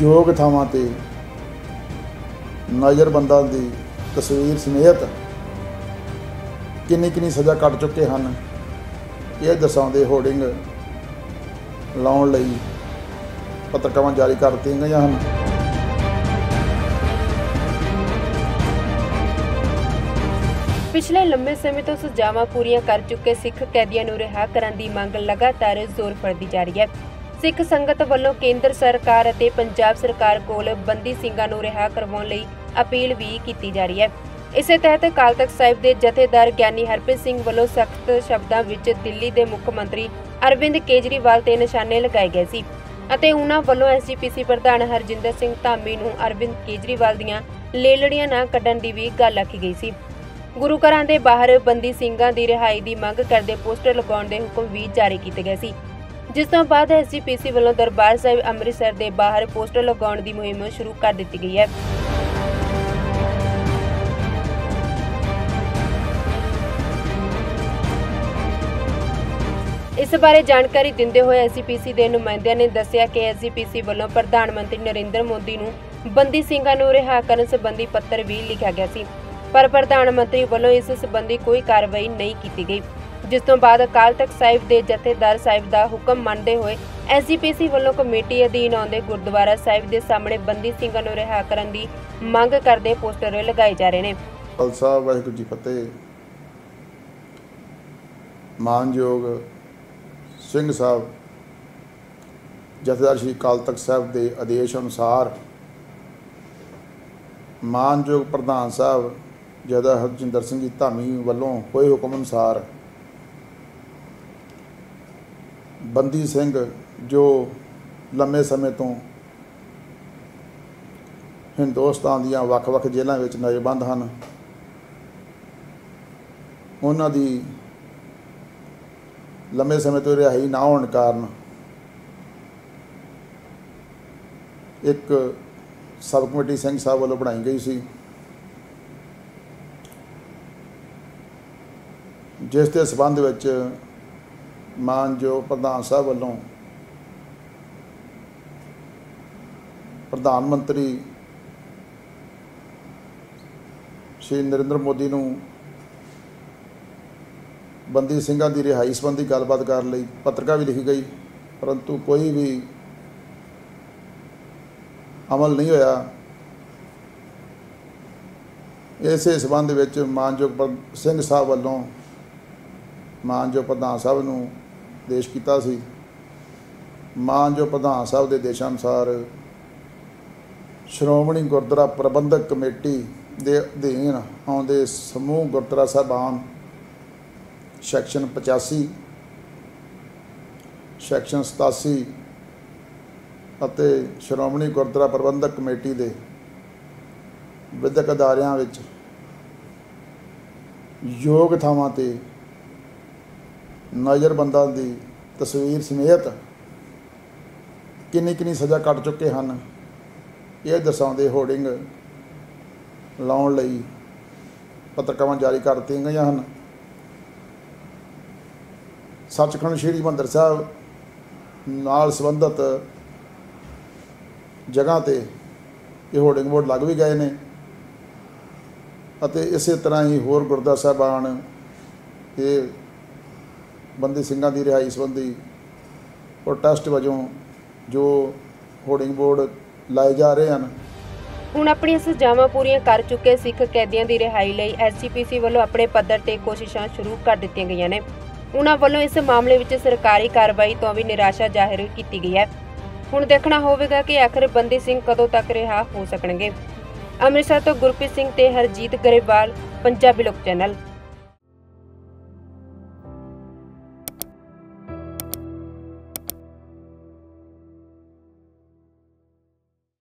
ਯੋਗ ਥਾਵਾਂ ਤੇ ਨਜ਼ਰਬੰਦਾਂ ਦੀ ਤਸਵੀਰ ਸਮੇਤ ਕਿੰਨੀ ਸਜ਼ਾ ਕੱਟ ਚੁੱਕੇ ਹਨ ਇਹ ਦਰਸਾਉਂਦੇ ਹੋਰਡਿੰਗ ਲਾਉਣ ਲਈ ਪੱਤਰਕਾਵਾਂ ਜਾਰੀ ਕਰ ਦਿੱਤੀਆਂ ਗਈਆਂ ਹਨ। पिछले लंबे समय तो सजावां पूरियां कर चुके सिख कैदियों नूं रिहा करन दी मंग लगातार जोर फड़दी जा रही है। सिख संगत वल्लों केंद्र सरकार अते पंजाब सरकार कोल बंदी सिंघां नूं रिहा करवाउण लई अपील भी कीती जा रही है। इसे तहत अकाल तख्त साहिब के जथेदार ज्ञानी हरप्रीत सिंह वल्लों सख्त शब्दों विच दिल्ली के मुख्यमंत्री अरविंद केजरीवाल ते निशाने लगाए गए सी अते उन्हां वल्लों SGPC प्रधान हरजिंदर सिंह धामी नूं अरविंद केजरीवाल दीआं लेलड़ियां ना कड्डण दी भी गल आखी गई सी। गुरु घरां दे बाहर बंदी सिंघां दी रिहाई दी मंग करदे पोस्टर लगाउण दे हुकम भी जारी कीते गए सी, जिस तों बाद SGPC वल्लों दरबार साहिब अमृतसर दे बाहर पोस्टर लगाउण दी मुहिम शुरू कर दित्ती गई है। इस बारे जानकारी दिंदे होए SGPC दे नुमाइंदियां ने दस्सिया कि SGPC वल्लों प्रधानमंत्री नरेंद्र मोदी नूं बंदी सिंघां नूं रिहा करन संबंधी पत्र भी लिखिया गया सी पर प्रधानमंत्री वल्लों इस संबंधी कोई कार्रवाई नहीं की गई, जिस तों बाद अकाल तख्त साहिब के जथेदार साहिब का हुक्म मानते हुए SGPC वल्लों कमेटी अधीन आउंदे गुरद्वारा साहिब के सामने बंदी सिंघां नूं रिहा करन दी मंग करदे पोस्टर लगाए जा रहे हैं। खालसा वाहिगुरू जी फतेह। मानयोग सिंह साहब जथेदार श्री अकाल तख्त साहिब के आदेश अनुसार मानयोग प्रधान साहब जदा हरजिंदर सिंह जी धामी वालों होए हुकम अनुसार बंदी सिंह जो लंबे समय तो हिंदुस्तान दीआं वख-वख जेलों में नज़रबंद हैं उन्हां दी लंबे समय तो रिहाई ना होने कारण एक सब कमेटी सिंह साहब वालों बनाई गई सी जिस के संबंध में मानयोग प्रधान साहब वालों प्रधानमंत्री श्री नरेंद्र मोदी नूं बंदी सिंघां की रिहाई संबंधी गलबात करने लई पत्रिका भी लिखी गई परंतु कोई भी अमल नहीं होया। इस संबंध में मानयोग सिंह साहब वालों मानयोग प्रधान साहब नूं आदेश कीता सी। मानयोग प्रधान साहब के आदेश अनुसार श्रोमणी गुरद्वारा प्रबंधक कमेटी के अधीन आउंदे समूह गुरद्वारा साहिबान सैक्शन 85 सैक्शन 87 ਅਤੇ ਸ਼੍ਰੋਮਣੀ ਗੁਰਦੁਆਰਾ ਪ੍ਰਬੰਧਕ ਕਮੇਟੀ ਦੇ ਵਿਦਿਅਕ ਅਦਾਰਿਆਂ ਵਿੱਚ ਯੋਗ ਥਾਵਾਂ ਤੇ ਨਜ਼ਰਬੰਦਾਂ ਦੀ ਤਸਵੀਰ ਸਮੇਤ ਕਿੰਨੀ ਸਜ਼ਾ ਕੱਟ ਚੁੱਕੇ ਹਨ ਇਹ ਦਰਸਾਉਂਦੇ ਹੋਰਡਿੰਗ ਲਾਉਣ ਲਈ ਪੱਤਰਕਾਵਾਂ ਜਾਰੀ ਕਰ ਦਿੱਤੀਆਂ ਗਈਆਂ ਹਨ। ਸੱਚਖੰਡ ਸ੍ਰੀ ਹਰਿਮੰਦਰ ਸਾਹਿਬ ਨਾਲ ਸੰਬੰਧਿਤ जगह पर यह होर्डिंग बोर्ड लग भी गए हैं और इस तरह ही होर गुरद्वारा साहिबान ये बंदी सिंघां की रिहाई संबंधी प्रोटेस्ट वजों जो होर्डिंग बोर्ड लाए जा रहे हैं। हुण अपनी सजावां पूरियां कर चुके सिख कैदियों की रिहाई लई SGPC वल्लों अपने पद्धर ते कोशिशां शुरू कर दित्तियां गईयां ने। उन्हां वल्लों इस मामले विच सरकारी कार्रवाई तो भी निराशा जाहिर कीती गई है। हुण देखना होगा कि आखिर बंदी सिंह कदों तक रिहा हो सकणगे। अमृतसर तो गुरप्रीत सिंह ते हरजीत गरेवाल, पंजाबी लोक चैनल।